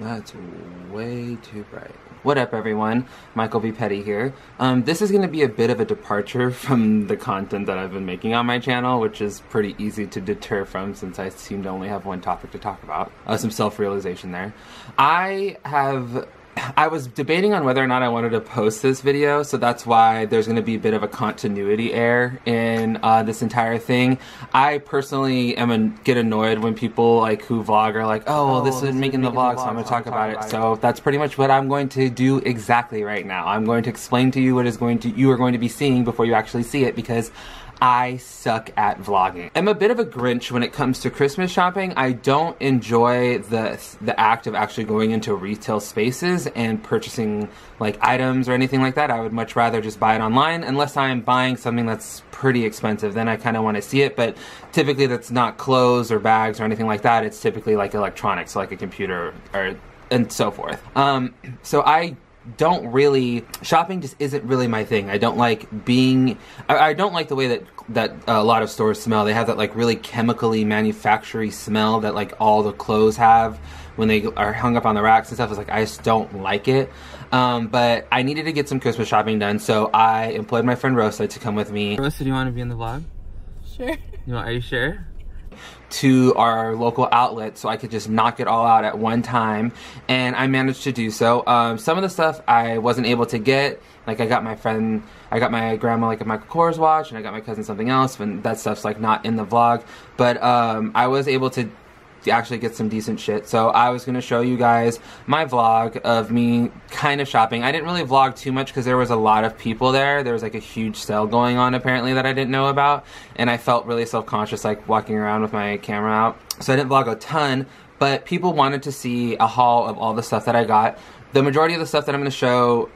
That's way too bright. What up, everyone? Michael V Petty here. This is going to be a bit of a departure from the content that I've been making on my channel, which is pretty easy to deter from since I seem to only have one topic to talk about. Some self-realization there. I was debating on whether or not I wanted to post this video, so that's why there's going to be a bit of a continuity error in this entire thing. I personally get annoyed when people who vlog are like, oh, well, this isn't making the vlog, so I'm going to talk about it. So that's pretty much what I'm going to do exactly right now. I'm going to explain to you what you are going to be seeing before you actually see it, because I suck at vlogging. I'm a bit of a Grinch when it comes to Christmas shopping. I don't enjoy the act of actually going into retail spaces and purchasing items or anything like that. I would much rather just buy it online, unless I'm buying something that's pretty expensive. Then I kind of want to see it, but typically that's not clothes or bags or anything like that. It's typically electronics, a computer and so forth. So I don't really, shopping just isn't really my thing. I don't like being, I don't like the way that a lot of stores smell. They have that really chemically manufactured smell that all the clothes have when they are hung up on the racks and stuff. It's I just don't like it. But I needed to get some Christmas shopping done, so I employed my friend Rosa to come with me. Rosa, do you want to be in the vlog? Sure. Are you sure? To our local outlet so I could just knock it all out at one time, and I managed to do so. Some of the stuff I wasn't able to get, I got my grandma a Michael Kors watch, and I got my cousin something else, and that stuff's not in the vlog, but I was able to actually get some decent shit. So I was going to show you guys my vlog of me kind of shopping. I didn't really vlog too much because there was a lot of people there. There was a huge sale going on apparently that I didn't know about, and I felt really self-conscious walking around with my camera out. So I didn't vlog a ton, but people wanted to see a haul of all the stuff that I got. The majority of the stuff that I'm going to show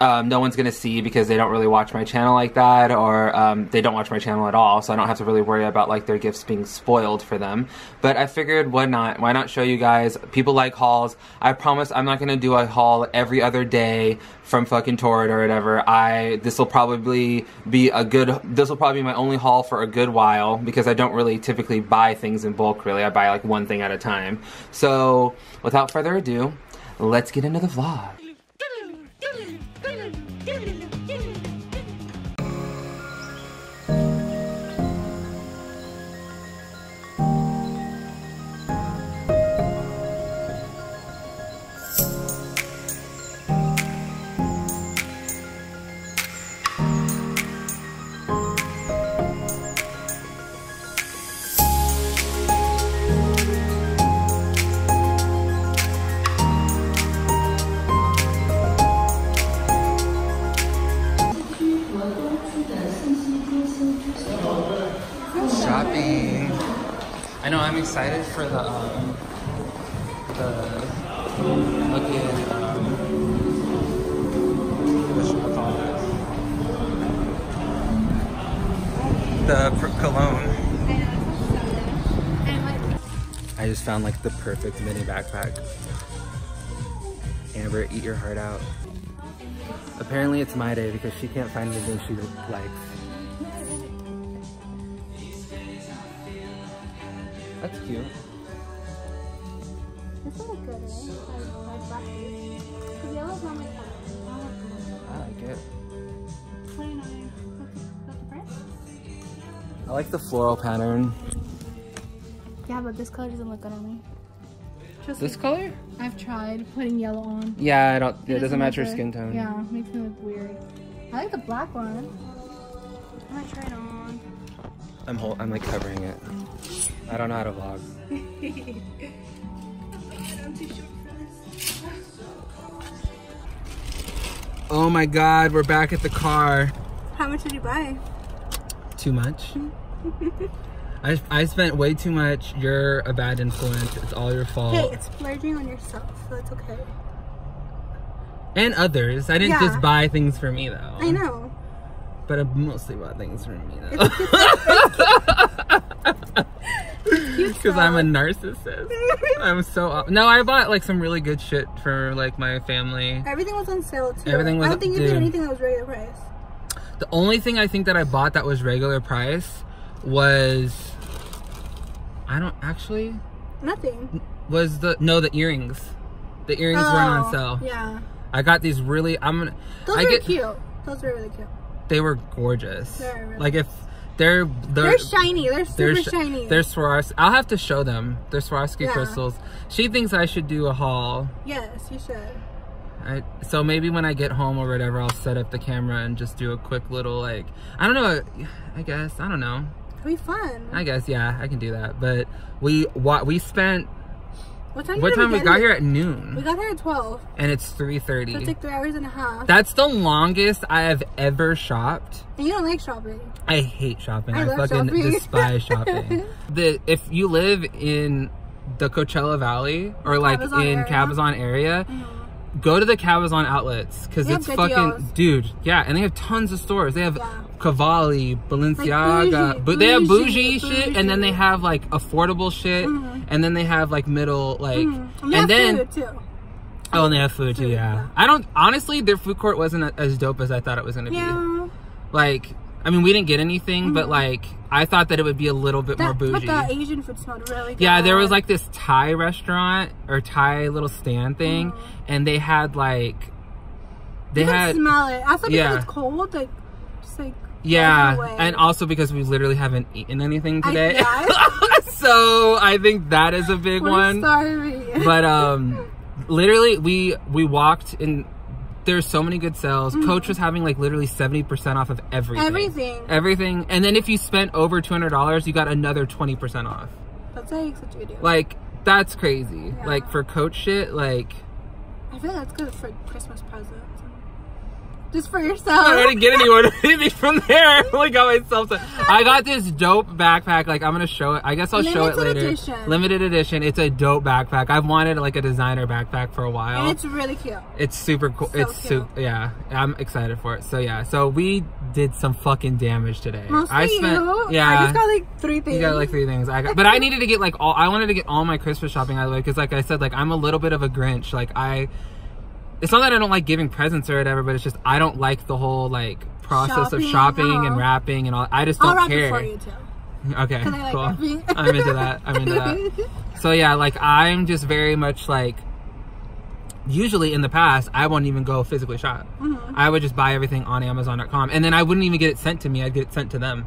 no one's going to see because they don't really watch my channel like that, or they don't watch my channel at all, so I don't have to really worry about their gifts being spoiled for them. But I figured, why not show you guys? People like hauls. I promise I'm not going to do a haul every other day from fucking Torrid or whatever. This will probably be my only haul for a good while, because I don't really typically buy things in bulk, really. I buy one thing at a time. So without further ado, let's get into the vlog. I know, I'm excited for the cologne. I just found the perfect mini backpack. Amber, eat your heart out. Apparently it's my day because she can't find anything she likes. That's cute. This is good, right? The yellow's not my color. I like it. $29. That's the price? I like the floral pattern. Yeah, but this color doesn't look good on me. Trust this me. Color? I've tried putting yellow on. Yeah, it doesn't match your skin tone. Yeah, it makes me look weird. I like the black one. I might try it on. I'm covering it. I don't know how to vlog. Oh my god, we're back at the car. How much did you buy? Too much? I spent way too much. You're a bad influence. It's all your fault. Hey, it's splurging on yourself, so it's okay. And others. I didn't just buy things for me, though. I know. But I mostly bought things for me, though. Because I'm a narcissist. I'm so... No, I bought, some really good shit for, my family. Everything was on sale, too. Everything was... I don't think you did anything that was regular price. The only thing I think that I bought that was regular price was... I don't... Actually... Nothing. Was the, no, the earrings. The earrings weren't on sale. Yeah. I got these really, those were cute. Those were really cute. They were gorgeous. They're really like, if they're shiny. They're super shiny. They're Swarovski. I'll have to show them. They're Swarovski crystals. She thinks I should do a haul. Yes, you should. So maybe when I get home or whatever, I'll set up the camera and just do a quick little, like, I don't know, I guess, I don't know. It'll be fun. I guess, yeah, I can do that. But we spent, what time we got here? At noon. We got here at 12. And it's 3:30. So it's like 3 hours and a half. That's the longest I have ever shopped. And you don't like shopping. I hate shopping. I fucking despise shopping. If you live in the Coachella Valley or like in Cabazon area, go to the Cabazon outlets because it's fucking, dude, yeah, and they have tons of stores. They have Cavalli, Balenciaga, like but they have bougie shit, and then they have like affordable shit, and then they have like middle, like, and then food too. Oh, and they have food too, yeah. I don't, honestly, their food court wasn't as dope as I thought it was gonna be. Like, I mean, we didn't get anything, but like, I thought that it would be a little bit more bougie. But the Asian food smelled really good. Yeah, there was like this Thai restaurant or Thai little stand thing, and they had like, you could smell it. Also because it's cold, like, just like. Yeah, and also because we literally haven't eaten anything today. So I think that is a big one. Sorry. But literally, we walked in. There's so many good sales. Coach was having like literally 70% off of everything. Everything. And then if you spent over $200, you got another 20% off. That's like such a good deal. Like, that's crazy. Yeah. Like, for Coach shit, like, I feel like that's good for Christmas presents. Just for yourself. I didn't get anything from there. I only got myself some. I got this dope backpack. Like, I'm going to show it. I guess I'll show it later. Limited edition. Limited edition. It's a dope backpack. I've wanted like a designer backpack for a while. And it's really cute. It's super cool. So it's super, yeah. I'm excited for it. So, yeah. So, we did some fucking damage today. Mostly yeah. I just got like 3 things. You got like 3 things. But I needed to get like all, I wanted to get all my Christmas shopping out of the way. Because like I said, like, I'm a little bit of a Grinch. Like, it's not that I don't like giving presents or whatever, but it's just I don't like the whole like process of shopping and wrapping and all. I just don't care. I'll wrap it for you too. Okay, cool. I'm into that. So yeah, like I'm just very much like. Usually in the past, I won't even go physically shop. I would just buy everything on Amazon.com, and then I wouldn't even get it sent to me. I'd get it sent to them.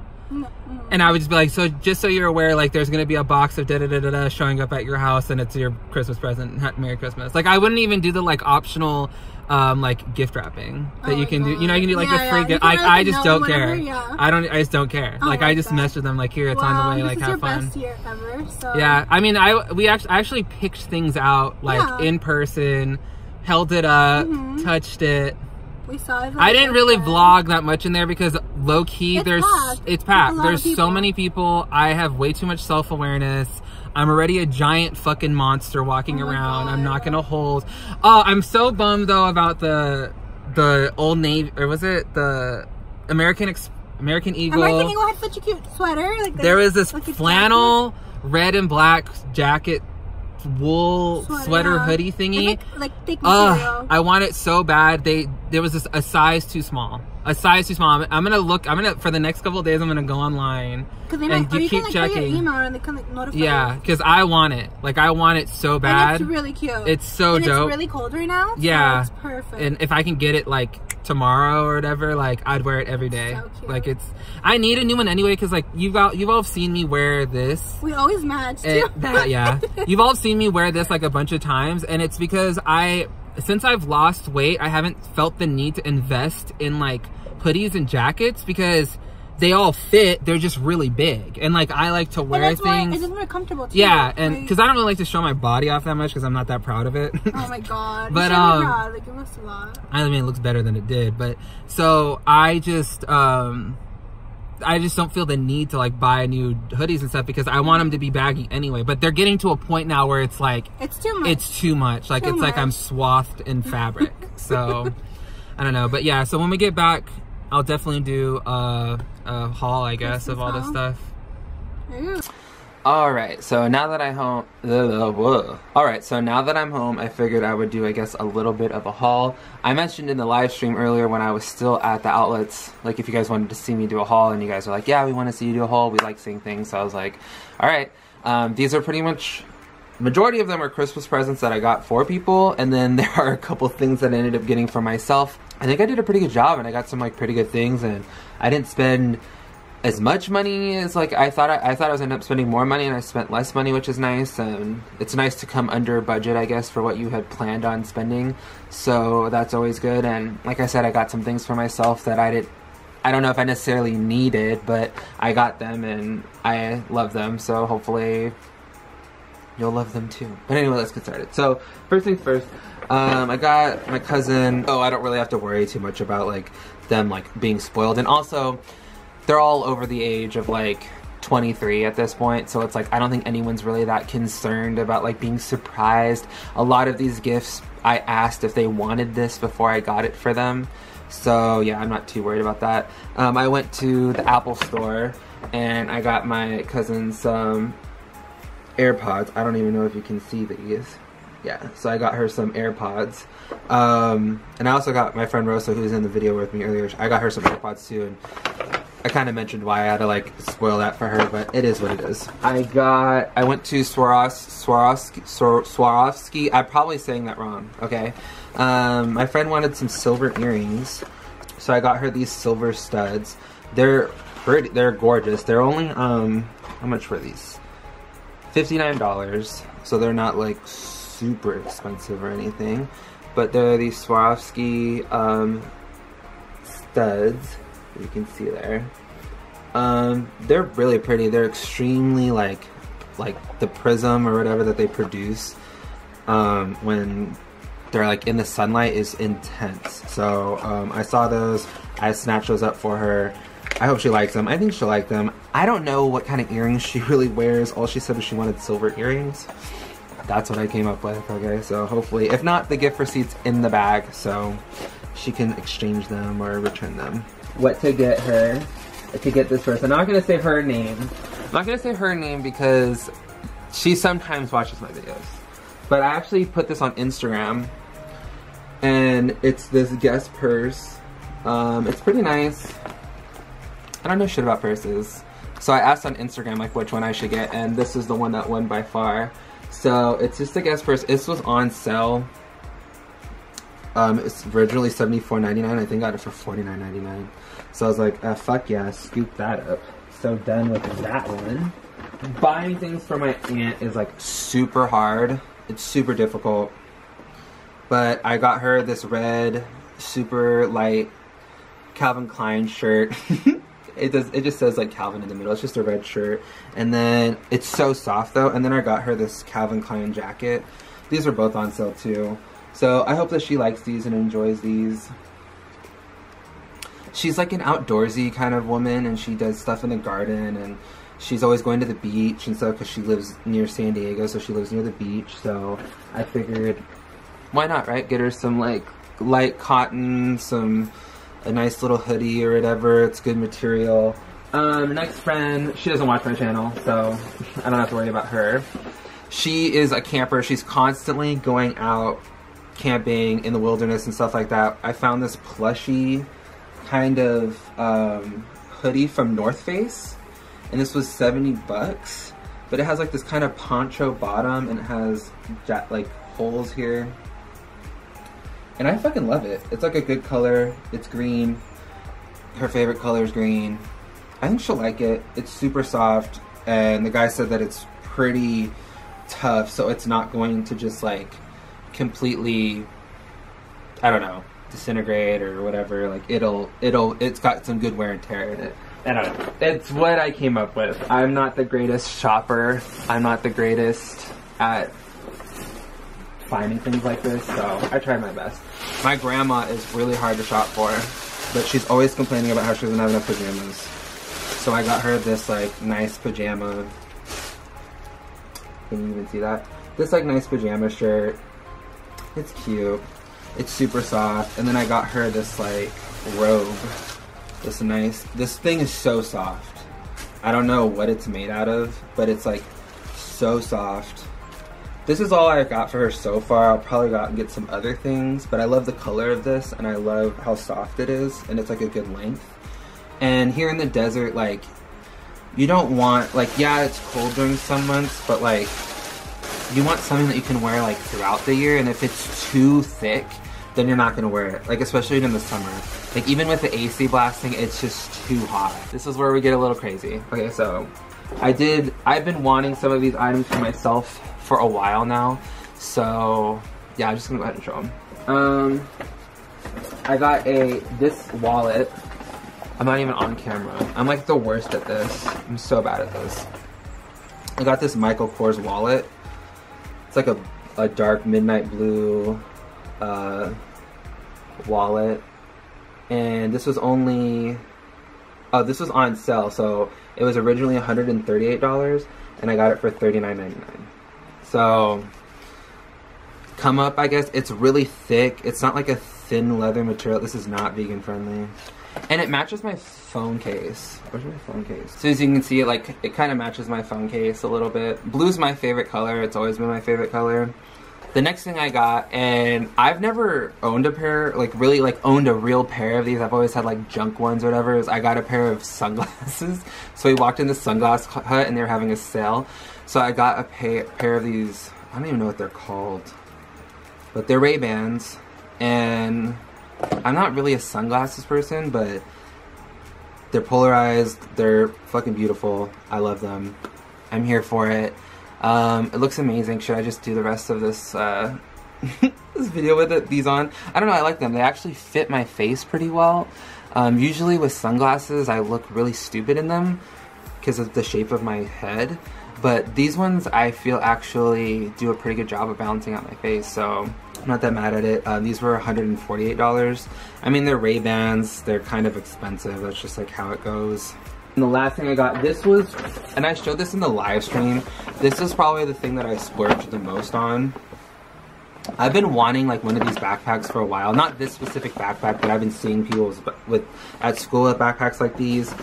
And I would just be like, so just so you're aware, like there's going to be a box of da-da-da-da-da showing up at your house and it's your Christmas present. Merry Christmas. Like I wouldn't even do the like optional like gift wrapping that you can do. You know, you can do like a free gift. I just don't care. I just don't care. Like I just mess with them like, here, it's on the way. Like have fun. This is your best year ever. So. Yeah. I mean, I actually picked things out like in person, held it up, touched it. We saw it. I didn't really vlog that much in there because low key it's packed. There's so many people. I have way too much self-awareness. I'm already a giant fucking monster walking around. God. I'm not gonna hold. Oh, I'm so bummed though about the Old Navy, or was it the American Eagle? American Eagle had such a cute sweater. Like there was this flannel red and black jacket. Wool sweater hoodie thingy, like thick material. I want it so bad. There was a size too small. I'm gonna look. For the next couple of days, I'm gonna go online and keep checking. Yeah, because I want it. Like I want it so bad. And it's really cute. It's so dope. It's really cold right now. So yeah, it's perfect. And if I can get it like tomorrow or whatever, like I'd wear it every day. So cute. Like it's. I need a new one anyway because like you've all seen me wear this. We always match. Yeah, you've all seen me wear this like a bunch of times, and it's because since I've lost weight, I haven't felt the need to invest in like hoodies and jackets because they all fit. They're just really big. And like, I like to wear things. It's just more comfortable too. Yeah. And cause I don't really like to show my body off that much cause I'm not that proud of it. Oh my God. But, like, it looks a lot. I mean, it looks better than it did, but so I just don't feel the need to like buy new hoodies and stuff because I want them to be baggy anyway, but they're getting to a point now where it's like, it's too much. Like it's like I'm swathed in fabric. So I don't know, but yeah. So when we get back, I'll definitely do a haul, I guess, of all this stuff. Ooh. All right. So now that I'm home, I figured I would do, I guess, a little bit of a haul. I mentioned in the live stream earlier when I was still at the outlets, like if you guys wanted to see me do a haul and you guys were like, yeah, we want to see you do a haul. We like seeing things. So I was like, all right. These are pretty much majority of them are Christmas presents that I got for people, and then there are a couple things that I ended up getting for myself. I think I did a pretty good job, and I got some like pretty good things, and I didn't spend as much money as like I thought I was ended up spending more money, and I spent less money, which is nice. And it's nice to come under budget, I guess, for what you had planned on spending, so that's always good. And like I said, I got some things for myself that I don't know if I necessarily needed, but I got them and I love them, so hopefully you'll love them too. But anyway, let's get started. So first things first, I got my cousin, I don't really have to worry too much about like them like being spoiled, and also they're all over the age of like 23 at this point, so it's like I don't think anyone's really that concerned about like being surprised. A lot of these gifts, I asked if they wanted this before I got it for them, so yeah, I'm not too worried about that. I went to the Apple store and I got my cousin some AirPods. I don't even know if you can see these. Yeah, so I got her some AirPods, and I also got my friend Rosa, who was in the video with me earlier, I got her some AirPods too, and I kind of mentioned why I had to like spoil that for her, but it is what it is. I went to Swarovski. I'm probably saying that wrong, okay. My friend wanted some silver earrings, so I got her these silver studs. They're pretty, they're gorgeous. They're only, how much were these? $59, so they're not like super expensive or anything, but they're these Swarovski studs. You can see there. They're really pretty. They're extremely like the prism or whatever that they produce when they're like in the sunlight is intense. So I saw those. I snatched those up for her. I hope she likes them. I think she'll like them. I don't know what kind of earrings she really wears. All she said was she wanted silver earrings. That's what I came up with, okay? So hopefully, if not, the gift receipt's in the bag, so she can exchange them or return them. What to get her, to get this person. I'm not gonna say her name. I'm not gonna say her name because she sometimes watches my videos. But I actually put this on Instagram, and it's this Guess purse. It's pretty nice. I don't know shit about purses. So I asked on Instagram like which one I should get, and this is the one that won by far. So it's just a Guess purse. This was on sale. It's originally $74.99. I think I got it for $49.99. So I was like, fuck yeah, scoop that up. So done with that one. Buying things for my aunt is like super hard. It's super difficult. But I got her this red, super light Calvin Klein shirt. It just says like Calvin in the middle. It's just a red shirt. And then it's so soft though. And then I got her this Calvin Klein jacket. These are both on sale too. So I hope that she likes these and enjoys these. She's like an outdoorsy kind of woman, and she does stuff in the garden, and she's always going to the beach and stuff because she lives near San Diego, so she lives near the beach. So I figured, why not, right? Get her some like light cotton, a nice little hoodie or whatever. It's good material. Next friend, she doesn't watch my channel, so I don't have to worry about her. She is a camper. She's constantly going out camping in the wilderness and stuff like that. I found this plushy kind of hoodie from North Face, and this was $70, but it has like this kind of poncho bottom, and it has like holes here, and I fucking love it. It's like a good color. It's green. Her favorite color is green. I think she'll like it. It's super soft, and the guy said that it's pretty tough, so it's not going to just like completely, I don't know, disintegrate or whatever. Like it's got some good wear and tear in it. I don't know. It's what I came up with. I'm not the greatest shopper. I'm not the greatest at finding things like this, so I tried my best. My grandma is really hard to shop for, but she's always complaining about how she doesn't have enough pajamas. So I got her this like nice pajama. Can you even see that? This like nice pajama shirt. It's cute. It's super soft. And then I got her this like robe. This thing is so soft. I don't know what it's made out of, but it's like so soft. This is all I got for her so far. I'll probably go out and get some other things, but I love the color of this, and I love how soft it is, and it's like a good length. And here in the desert, like, you don't want, like, yeah, it's cold during some months, but like, you want something that you can wear like throughout the year, and if it's too thick, then you're not gonna wear it, like especially in the summer. Like even with the AC blasting, it's just too hot. This is where we get a little crazy. Okay, so I've been wanting some of these items for myself for a while now. So yeah, I'm just gonna go ahead and show them. I got this wallet. I'm not even on camera. I'm like the worst at this. I'm so bad at this. I got this Michael Kors wallet. It's like a dark midnight blue wallet, and this was only, oh, this was on sale, so it was originally $138 and I got it for $39.99. so come up, I guess. It's really thick. It's not like a thin leather material. This is not vegan friendly, and it matches my phone case. Where's my phone case? So as you can see, it like it kind of matches my phone case a little bit. Blue's my favorite color. It's always been my favorite color. The next thing I got, and I've never owned a pair, like really like owned a real pair of these. I've always had like junk ones or whatever. I got a pair of sunglasses. So we walked in this sunglass hut and they were having a sale. So I got a pair of these, I don't even know what they're called, but they're Ray-Bans. And I'm not really a sunglasses person, but they're polarized. They're fucking beautiful. I love them. I'm here for it. It looks amazing. Should I just do the rest of this, this video with these on? I don't know, I like them. They actually fit my face pretty well. Usually with sunglasses, I look really stupid in them because of the shape of my head. But these ones, I feel actually do a pretty good job of balancing out my face, so I'm not that mad at it. These were $148. I mean, they're Ray-Bans. They're kind of expensive. That's just like how it goes. And the last thing I got, this was, and I showed this in the live stream, this is probably the thing that I splurged the most on. I've been wanting like one of these backpacks for a while. Not this specific backpack, but I've been seeing people with at school with backpacks like these.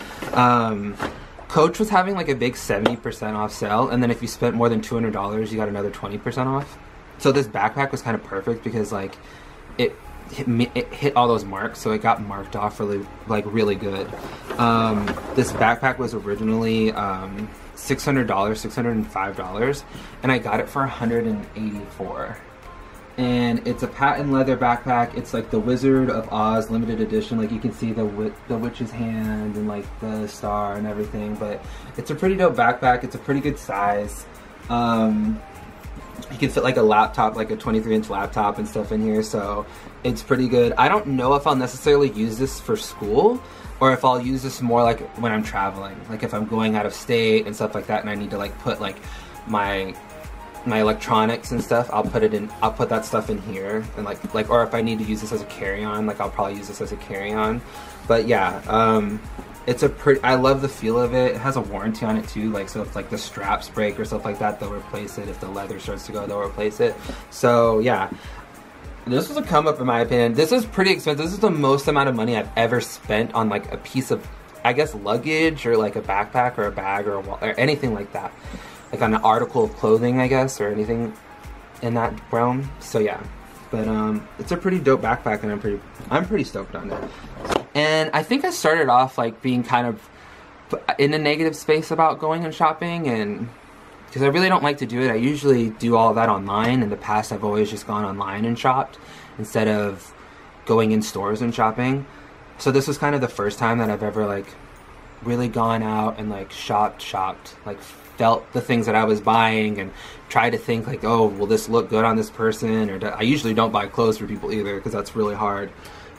Coach was having like a big 70% off sale, and then if you spent more than $200, you got another 20% off. So this backpack was kind of perfect because like it hit all those marks, so it got marked off really, like really good. This backpack was originally $605, and I got it for $184. And it's a patent leather backpack. It's like the Wizard of Oz limited edition. Like you can see the witch's hand and like the star and everything. But it's a pretty dope backpack. It's a pretty good size. You can fit like a laptop, like a 23-inch laptop and stuff in here, so it's pretty good. I don't know if I'll necessarily use this for school or if I'll use this more like when I'm traveling, like if I'm going out of state and stuff like that and I need to like put like my electronics and stuff, I'll put that stuff in here, and like or if I need to use this as a carry-on, like I'll probably use this as a carry-on. But yeah, it's a pretty, I love the feel of it. It has a warranty on it too, like so if like the straps break or stuff like that, they'll replace it. If the leather starts to go, they'll replace it. So yeah, this was a come up in my opinion. This is pretty expensive. This is the most amount of money I've ever spent on like a piece of, I guess, luggage or like a backpack or a bag or a wallet or anything like that. Like on an article of clothing, I guess, or anything in that realm. So yeah, but it's a pretty dope backpack and I'm pretty stoked on it. And I think I started off like being kind of in a negative space about going and shopping, and because I really don't like to do it. I usually do all that online. In the past, I've always just gone online and shopped instead of going in stores and shopping. So this was kind of the first time that I've ever like really gone out and like shopped, like felt the things that I was buying and tried to think like, oh, will this look good on this person? Or I usually don't buy clothes for people either because that's really hard.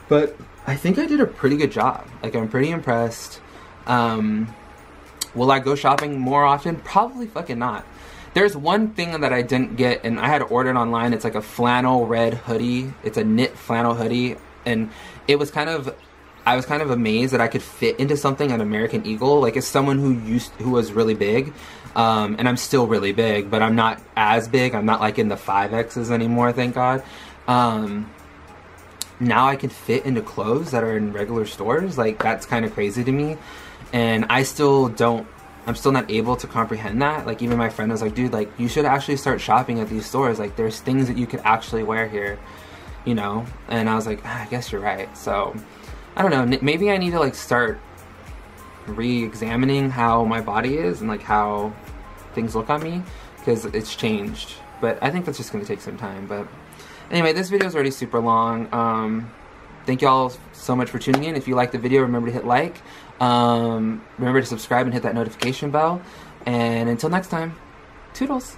But I think I did a pretty good job. Like, I'm pretty impressed. Will I go shopping more often? Probably fucking not. There's one thing that I didn't get, and I had ordered online. It's like a flannel red hoodie. It's a knit flannel hoodie. And it was kind of, I was kind of amazed that I could fit into something an American Eagle. Like, as someone who was really big, and I'm still really big, but I'm not as big. I'm not, like, in the 5Xs anymore, thank God. Now I can fit into clothes that are in regular stores. Like, that's kind of crazy to me. And I still don't, I'm still not able to comprehend that. Like, even my friend was like, dude, like, you should actually start shopping at these stores. Like, there's things that you could actually wear here, you know? And I was like, ah, I guess you're right. So, I don't know. Maybe I need to, like, start re-examining how my body is and, like, how things look on me, because it's changed. But I think that's just going to take some time. But anyway, this video is already super long. Thank you all so much for tuning in. If you liked the video, remember to hit like. Remember to subscribe and hit that notification bell. And until next time, toodles.